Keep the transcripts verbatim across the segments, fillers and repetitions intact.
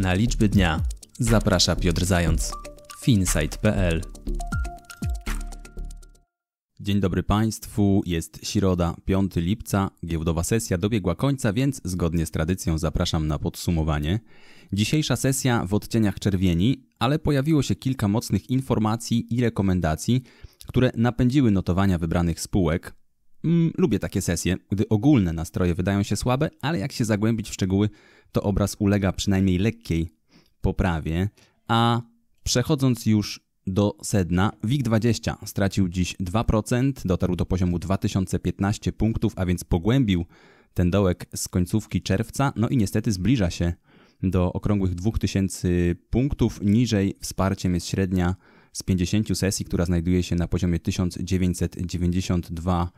Na liczby dnia zaprasza Piotr Zając, Finsite.pl. Dzień dobry Państwu, jest środa, piątego lipca, giełdowa sesja dobiegła końca, więc zgodnie z tradycją zapraszam na podsumowanie. Dzisiejsza sesja w odcieniach czerwieni, ale pojawiło się kilka mocnych informacji i rekomendacji, które napędziły notowania wybranych spółek. Mm, lubię takie sesje, gdy ogólne nastroje wydają się słabe, ale jak się zagłębić w szczegóły, to obraz ulega przynajmniej lekkiej poprawie. A przechodząc już do sedna, WIG dwadzieścia stracił dziś dwa procent, dotarł do poziomu dwa tysiące piętnaście punktów, a więc pogłębił ten dołek z końcówki czerwca, no i niestety zbliża się do okrągłych dwóch tysięcy punktów. Niżej wsparciem jest średnia z pięćdziesięciu sesji, która znajduje się na poziomie tysiąc dziewięćset dziewięćdziesiąt dwa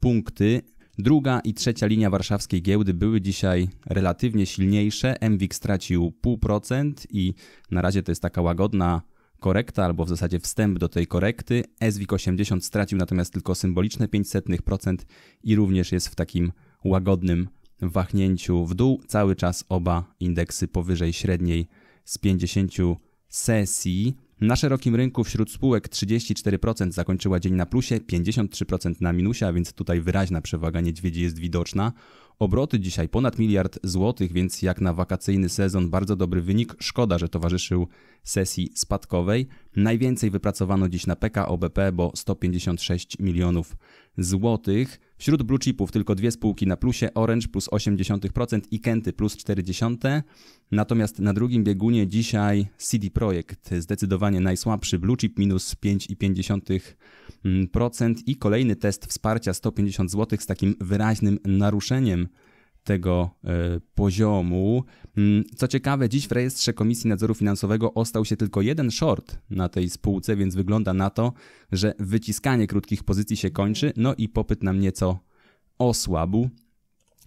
punkty. Druga i trzecia linia warszawskiej giełdy były dzisiaj relatywnie silniejsze. mWIG stracił zero przecinek pięć procent i na razie to jest taka łagodna korekta, albo w zasadzie wstęp do tej korekty. sWIG osiemdziesiąt stracił natomiast tylko symboliczne zero przecinek pięć procent i również jest w takim łagodnym wahnięciu w dół. Cały czas oba indeksy powyżej średniej z pięćdziesięciu sesji. Na szerokim rynku wśród spółek trzydzieści cztery procent zakończyła dzień na plusie, pięćdziesiąt trzy procent na minusie, a więc tutaj wyraźna przewaga niedźwiedzi jest widoczna. Obroty dzisiaj ponad miliard złotych, więc jak na wakacyjny sezon bardzo dobry wynik. Szkoda, że towarzyszył sesji spadkowej. Najwięcej wypracowano dziś na P K O B P, bo sto pięćdziesiąt sześć milionów złotych. Wśród blue chipów tylko dwie spółki na plusie, Orange plus osiemdziesiąt procent i Kenty plus czterdzieści procent. Natomiast na drugim biegunie dzisiaj C D Projekt, zdecydowanie najsłabszy blue chip, minus pięć przecinek pięć procent i kolejny test wsparcia sto pięćdziesiąt złotych z takim wyraźnym naruszeniem tego y, poziomu. Co ciekawe, dziś w rejestrze Komisji Nadzoru Finansowego ostał się tylko jeden short na tej spółce, więc wygląda na to, że wyciskanie krótkich pozycji się kończy, no i popyt nam nieco osłabł.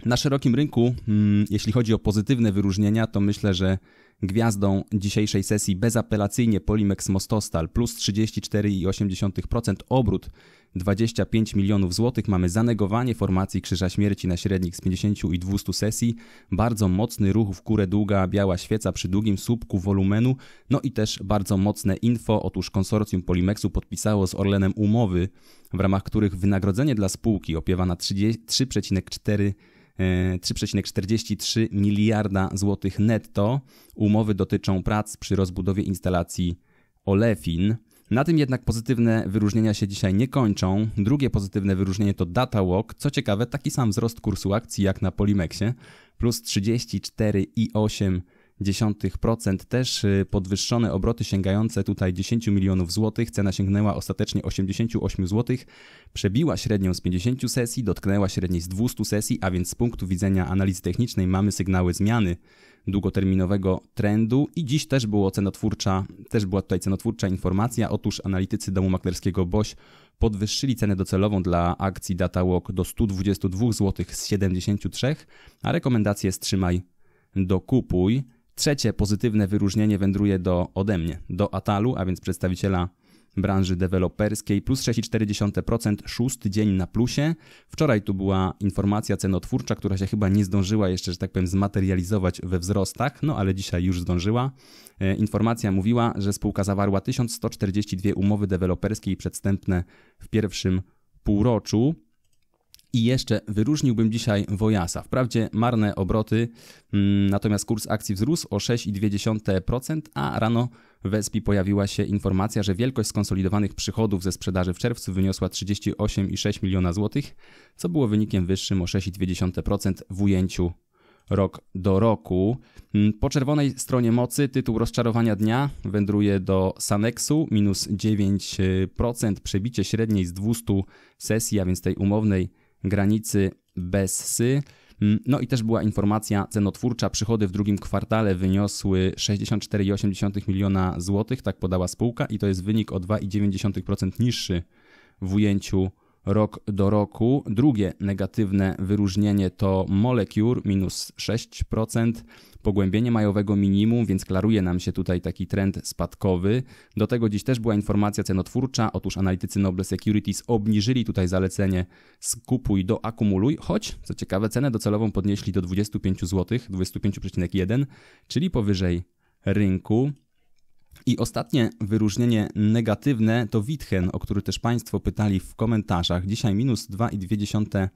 Na szerokim rynku, y, jeśli chodzi o pozytywne wyróżnienia, to myślę, że gwiazdą dzisiejszej sesji bezapelacyjnie Polimex Mostostal plus trzydzieści cztery przecinek osiem procent, obrót dwadzieścia pięć milionów złotych. Mamy zanegowanie formacji krzyża śmierci na średnich z pięćdziesięciu i dwustu sesji. Bardzo mocny ruch w górę, długa biała świeca przy długim słupku wolumenu. No i też bardzo mocne info. Otóż konsorcjum Polimexu podpisało z Orlenem umowy, w ramach których wynagrodzenie dla spółki opiewa na trzy przecinek czterdzieści trzy miliarda złotych netto. Umowy dotyczą prac przy rozbudowie instalacji Olefin. Na tym jednak pozytywne wyróżnienia się dzisiaj nie kończą. Drugie pozytywne wyróżnienie to Datawalk. Co ciekawe, taki sam wzrost kursu akcji jak na Polimexie. Plus trzydzieści cztery przecinek osiem procent. Też podwyższone obroty sięgające tutaj dziesięciu milionów złotych. Cena sięgnęła ostatecznie osiemdziesięciu ośmiu złotych. Przebiła średnią z pięćdziesięciu sesji, dotknęła średniej z dwustu sesji, a więc z punktu widzenia analizy technicznej mamy sygnały zmiany długoterminowego trendu i dziś też było cenotwórcza, też była tutaj cenotwórcza informacja. Otóż analitycy domu maklerskiego BOŚ podwyższyli cenę docelową dla akcji Datawalk do stu dwudziestu dwóch złotych z siedemdziesięciu trzech, a rekomendację wstrzymaj, dokupuj. Trzecie pozytywne wyróżnienie wędruje do, ode mnie, do Atalu, a więc przedstawiciela branży deweloperskiej, plus sześć przecinek cztery procent, szósty dzień na plusie. Wczoraj tu była informacja cenotwórcza, która się chyba nie zdążyła jeszcze, że tak powiem, zmaterializować we wzrostach, no ale dzisiaj już zdążyła. E, informacja mówiła, że spółka zawarła tysiąc sto czterdzieści dwie umowy deweloperskie i przedwstępne w pierwszym półroczu. I jeszcze wyróżniłbym dzisiaj Wojasa. Wprawdzie marne obroty, natomiast kurs akcji wzrósł o sześć przecinek dwa procent, a rano w E S P I pojawiła się informacja, że wielkość skonsolidowanych przychodów ze sprzedaży w czerwcu wyniosła trzydzieści osiem przecinek sześć miliona złotych, co było wynikiem wyższym o sześć przecinek dwa procent w ujęciu rok do roku. Po czerwonej stronie mocy tytuł rozczarowania dnia wędruje do Sunexu, minus dziewięć procent, przebicie średniej z dwustu sesji, a więc tej umownej granicy bezsy. No i też była informacja cenotwórcza. Przychody w drugim kwartale wyniosły sześćdziesiąt cztery przecinek osiem miliona złotych, tak podała spółka i to jest wynik o dwa przecinek dziewięć procent niższy w ujęciu rok do roku. Drugie negatywne wyróżnienie to Molecure, minus sześć procent, pogłębienie majowego minimum, więc klaruje nam się tutaj taki trend spadkowy. Do tego dziś też była informacja cenotwórcza, otóż analitycy Noble Securities obniżyli tutaj zalecenie skupuj do akumuluj, choć co ciekawe cenę docelową podnieśli do dwudziestu pięciu złotych, dwudziestu pięciu przecinek jeden, czyli powyżej rynku. I ostatnie wyróżnienie negatywne to Wittchen, o który też Państwo pytali w komentarzach. Dzisiaj minus dwa i dwie dziesiąte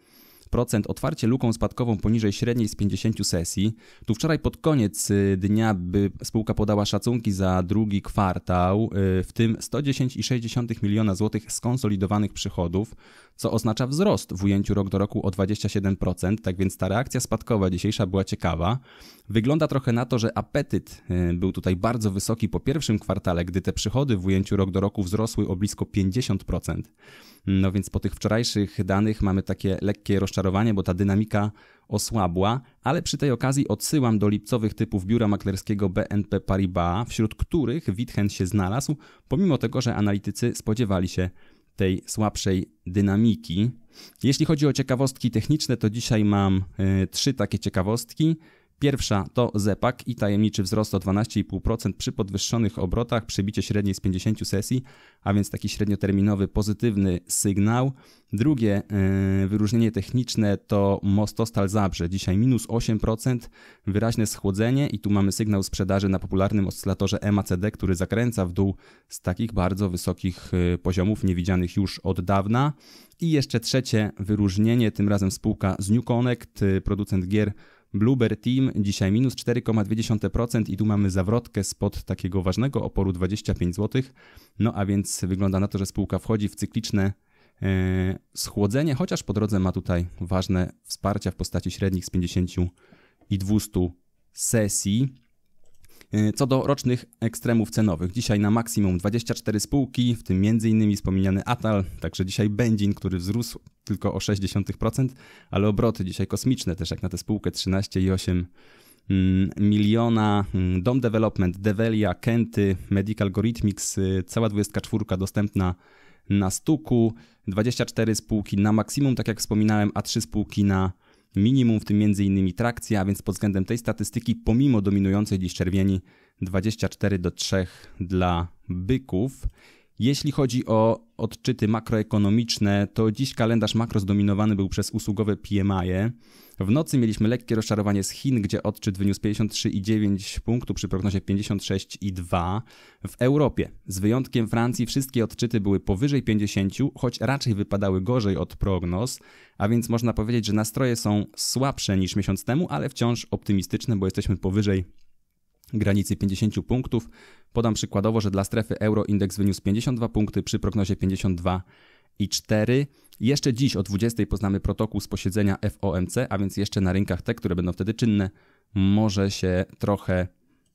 procent, otwarcie luką spadkową poniżej średniej z pięćdziesięciu sesji. Tu wczoraj pod koniec dnia by spółka podała szacunki za drugi kwartał, w tym sto dziesięć i sześć dziesiątych miliona złotych skonsolidowanych przychodów, co oznacza wzrost w ujęciu rok do roku o dwadzieścia siedem procent, tak więc ta reakcja spadkowa dzisiejsza była ciekawa. Wygląda trochę na to, że apetyt był tutaj bardzo wysoki po pierwszym kwartale, gdy te przychody w ujęciu rok do roku wzrosły o blisko pięćdziesiąt procent. No więc po tych wczorajszych danych mamy takie lekkie rozczarowanie, bo ta dynamika osłabła, ale przy tej okazji odsyłam do lipcowych typów biura maklerskiego B N P Paribas, wśród których Wittchen się znalazł, pomimo tego, że analitycy spodziewali się tej słabszej dynamiki. Jeśli chodzi o ciekawostki techniczne, to dzisiaj mam y, trzy takie ciekawostki. Pierwsza to ZEPAK i tajemniczy wzrost o dwanaście i pół procent przy podwyższonych obrotach, przybicie średniej z pięćdziesięciu sesji, a więc taki średnioterminowy pozytywny sygnał. Drugie yy, wyróżnienie techniczne to Mostostal Zabrze, dzisiaj minus osiem procent, wyraźne schłodzenie i tu mamy sygnał sprzedaży na popularnym oscylatorze M A C D, który zakręca w dół z takich bardzo wysokich yy, poziomów niewidzianych już od dawna. I jeszcze trzecie wyróżnienie, tym razem spółka z NewConnect, yy, producent gier Bloober Team, dzisiaj minus cztery i dwie dziesiąte procent i tu mamy zawrotkę spod takiego ważnego oporu dwadzieścia pięć złotych. No a więc wygląda na to, że spółka wchodzi w cykliczne yy, schłodzenie, chociaż po drodze ma tutaj ważne wsparcia w postaci średnich z pięćdziesięciu i dwustu sesji. Co do rocznych ekstremów cenowych, dzisiaj na maksimum dwadzieścia cztery spółki, w tym m.in. wspomniany Atal, także dzisiaj Benzin, który wzrósł tylko o sześć procent, ale obroty dzisiaj kosmiczne też jak na tę spółkę trzynaście i osiem dziesiątych miliona, Dom Development, Develia, Kenty, Medical Algorithmics, cała dwudziestka czwórka dostępna na stuku, dwadzieścia cztery spółki na maksimum, tak jak wspominałem, a trzy spółki na minimum, w tym m.in. trakcja, a więc pod względem tej statystyki, pomimo dominującej dziś czerwieni, dwadzieścia cztery do trzech dla byków. Jeśli chodzi o odczyty makroekonomiczne, to dziś kalendarz makro zdominowany był przez usługowe P M I. W nocy mieliśmy lekkie rozczarowanie z Chin, gdzie odczyt wyniósł pięćdziesiąt trzy i dziewięć punktu przy prognozie pięćdziesiąt sześć i dwa. W Europie, z wyjątkiem Francji, wszystkie odczyty były powyżej pięćdziesięciu, choć raczej wypadały gorzej od prognoz, a więc można powiedzieć, że nastroje są słabsze niż miesiąc temu, ale wciąż optymistyczne, bo jesteśmy powyżej granicy pięćdziesięciu punktów. Podam przykładowo, że dla strefy euro indeks wyniósł pięćdziesiąt dwa punkty przy prognozie pięćdziesiąt dwa i cztery. Jeszcze dziś o dwudziestej poznamy protokół z posiedzenia F O M C, a więc jeszcze na rynkach te, które będą wtedy czynne, może się trochę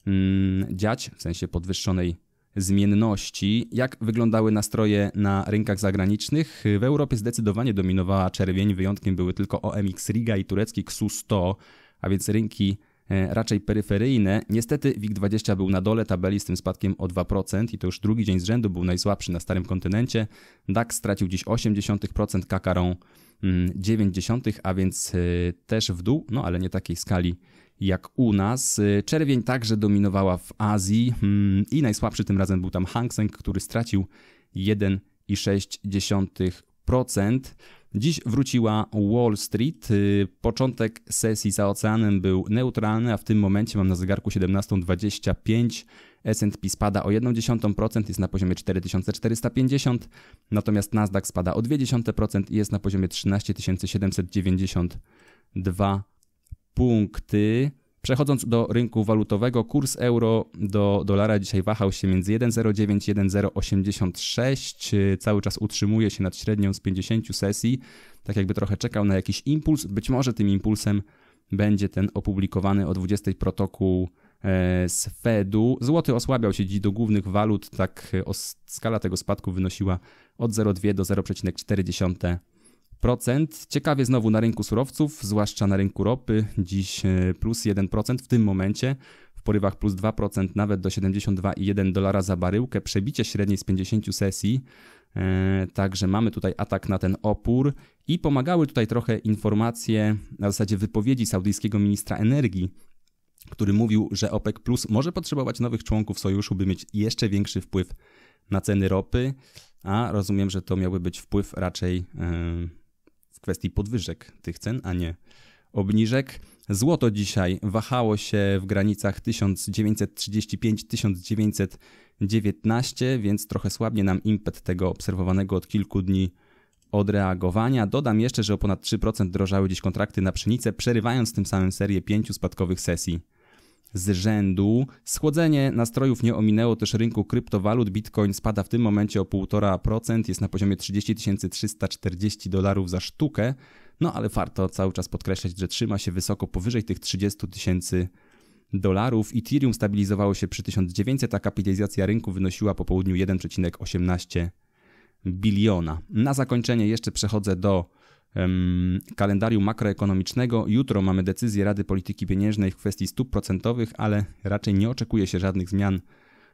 mm, dziać, w sensie podwyższonej zmienności. Jak wyglądały nastroje na rynkach zagranicznych? W Europie zdecydowanie dominowała czerwień, wyjątkiem były tylko O M X Riga i turecki K S U sto, a więc rynki raczej peryferyjne. Niestety WIG dwadzieścia był na dole tabeli z tym spadkiem o dwa procent i to już drugi dzień z rzędu był najsłabszy na starym kontynencie. D A X stracił dziś osiem procent, K K R O N dziewięć procent, a więc też w dół, no ale nie takiej skali jak u nas. Czerwień także dominowała w Azji i najsłabszy tym razem był tam Hang Seng, który stracił jeden i sześć dziesiątych procent. Dziś wróciła Wall Street, początek sesji za oceanem był neutralny, a w tym momencie mam na zegarku siedemnastą dwadzieścia pięć, S and P spada o zero przecinek jeden procent, jest na poziomie cztery tysiące czterysta pięćdziesiąt, natomiast Nasdaq spada o zero przecinek dwa procent i jest na poziomie trzynaście tysięcy siedemset dziewięćdziesiąt dwa punkty. Przechodząc do rynku walutowego, kurs euro do dolara dzisiaj wahał się między jeden przecinek zero dziewięć i jeden przecinek zero osiemdziesiąt sześć. Cały czas utrzymuje się nad średnią z pięćdziesięciu sesji, tak jakby trochę czekał na jakiś impuls. Być może tym impulsem będzie ten opublikowany o dwudziestej protokół z Fedu. Złoty osłabiał się dziś do głównych walut, tak skala tego spadku wynosiła od zero przecinek dwa do zera przecinek cztery procent. Procent. Ciekawie znowu na rynku surowców, zwłaszcza na rynku ropy, dziś plus jeden procent w tym momencie, w porywach plus dwa procent nawet do siedemdziesiąt dwa i jeden dolara za baryłkę, przebicie średniej z pięćdziesięciu sesji, Także mamy tutaj atak na ten opór i pomagały tutaj trochę informacje na zasadzie wypowiedzi saudyjskiego ministra energii, który mówił, że OPEC Plus może potrzebować nowych członków sojuszu, by mieć jeszcze większy wpływ na ceny ropy, a rozumiem, że to miałby być wpływ raczej w kwestii podwyżek tych cen, a nie obniżek. Złoto dzisiaj wahało się w granicach tysiąc dziewięćset trzydzieści pięć do tysiąc dziewięćset dziewiętnaście, więc trochę słabnie nam impet tego obserwowanego od kilku dni odreagowania. Dodam jeszcze, że o ponad trzy procent drożały dziś kontrakty na pszenicę, przerywając tym samym serię pięciu spadkowych sesji z rzędu. Schłodzenie nastrojów nie ominęło też rynku kryptowalut. Bitcoin spada w tym momencie o półtora procent, jest na poziomie trzydzieści tysięcy trzysta czterdzieści dolarów za sztukę. No ale warto cały czas podkreślać, że trzyma się wysoko powyżej tych trzydziestu tysięcy dolarów. Ethereum stabilizowało się przy tysiąc dziewięćset, a kapitalizacja rynku wynosiła po południu jeden przecinek osiemnaście biliona. Na zakończenie jeszcze przechodzę do um, kalendarium makroekonomicznego. Jutro mamy decyzję Rady Polityki Pieniężnej w kwestii stóp procentowych, ale raczej nie oczekuje się żadnych zmian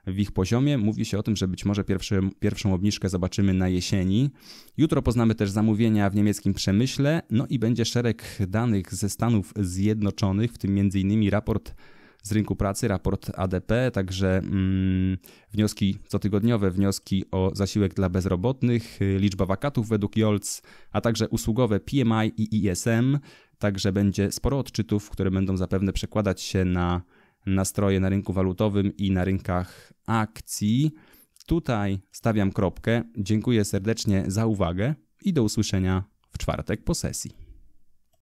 w ich poziomie. Mówi się o tym, że być może pierwszy, pierwszą obniżkę zobaczymy na jesieni. Jutro poznamy też zamówienia w niemieckim przemyśle, no i będzie szereg danych ze Stanów Zjednoczonych, w tym między innymi raport z rynku pracy, raport A D P, także mm, wnioski cotygodniowe, wnioski o zasiłek dla bezrobotnych, liczba wakatów według J O L C, a także usługowe P M I i I S M, także będzie sporo odczytów, które będą zapewne przekładać się na nastroje na rynku walutowym i na rynkach akcji. Tutaj stawiam kropkę. Dziękuję serdecznie za uwagę i do usłyszenia w czwartek po sesji.